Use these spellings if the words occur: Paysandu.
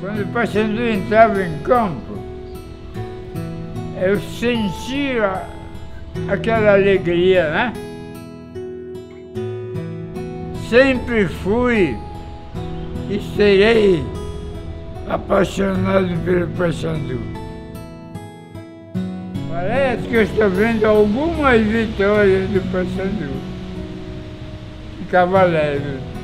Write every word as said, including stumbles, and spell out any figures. quando o Paysandu entrava em campo, eu sentia aquela alegria, né? Sempre fui e serei apaixonado pelo Paysandu. Parece que eu estou vendo algumas vitórias do Paysandu, de Cavaleiros.